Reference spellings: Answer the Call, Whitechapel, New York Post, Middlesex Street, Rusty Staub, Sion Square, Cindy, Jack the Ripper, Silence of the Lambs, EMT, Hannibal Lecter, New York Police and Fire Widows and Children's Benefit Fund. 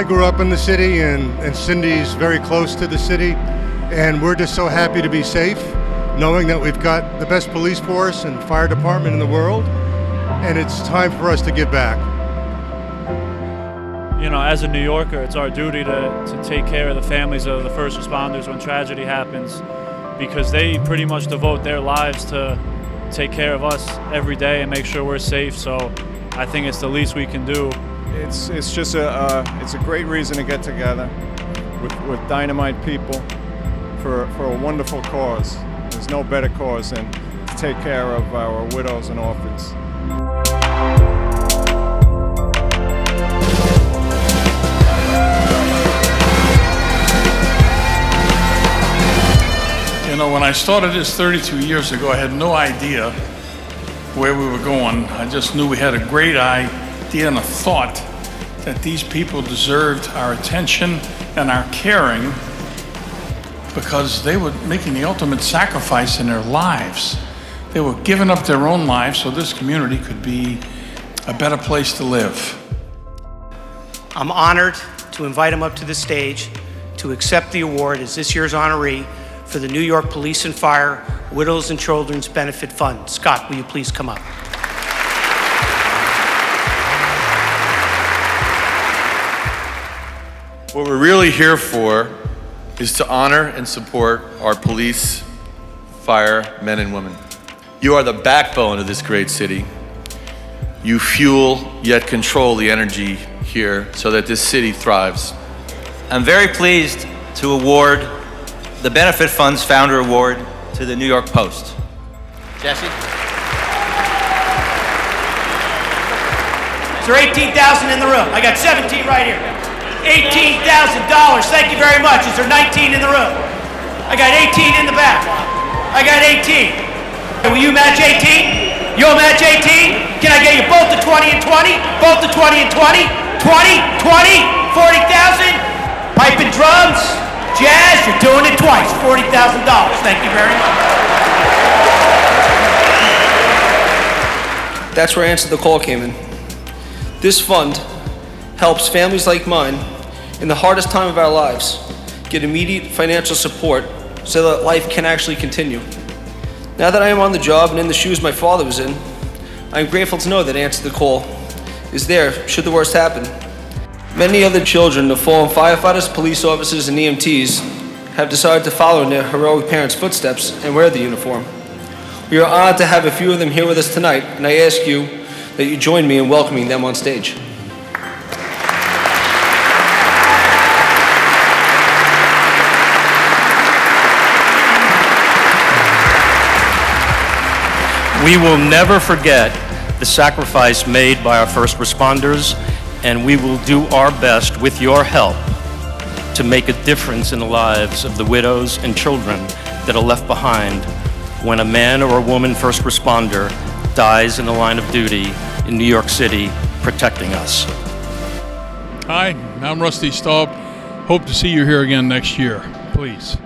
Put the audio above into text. I grew up in the city, and Cindy's very close to the city, and we're just so happy to be safe, knowing that we've got the best police force and fire department in the world, and it's time for us to give back. You know, as a New Yorker, it's our duty to take care of the families of the first responders when tragedy happens, because they pretty much devote their lives to take care of us every day and make sure we're safe. So I think it's the least we can do. It's just it's a great reason to get together with dynamite people for a wonderful cause. There's no better cause than to take care of our widows and orphans. You know, when I started this 32 years ago, I had no idea where we were going. I just knew we had a great idea and a thought that these people deserved our attention and our caring, because they were making the ultimate sacrifice in their lives. They were giving up their own lives so this community could be a better place to live. I'm honored to invite him up to the stage to accept the award as this year's honoree for the New York Police and Fire Widows and Children's Benefit Fund. Scott, will you please come up? What we're really here for is to honor and support our police, fire, men and women. You are the backbone of this great city. You fuel yet control the energy here so that this city thrives. I'm very pleased to award the Benefit Fund's Founder Award to the New York Post. Jesse? Is there 18,000 in the room? I got 17 right here. $18,000, thank you very much. Is there 19 in the room? I got 18 in the back. I got 18. Will you match 18? You'll match 18? Can I get you both the 20 and 20? Both the 20 and 20? 20, 20, 40,000? Pipe and drums, jazz, you're doing it twice. $40,000, thank you very much. That's where Answer the Call came in. This fund helps families like mine in the hardest time of our lives get immediate financial support so that life can actually continue. Now that I am on the job and in the shoes my father was in, I am grateful to know that Answer the Call is there should the worst happen. Many other children of fallen firefighters, police officers, and EMTs have decided to follow in their heroic parents' footsteps and wear the uniform. We are honored to have a few of them here with us tonight, and I ask you that you join me in welcoming them on stage. We will never forget the sacrifice made by our first responders, and we will do our best with your help to make a difference in the lives of the widows and children that are left behind when a man or a woman first responder dies in the line of duty in New York City protecting us. Hi, I'm Rusty Staub. Hope to see you here again next year, please.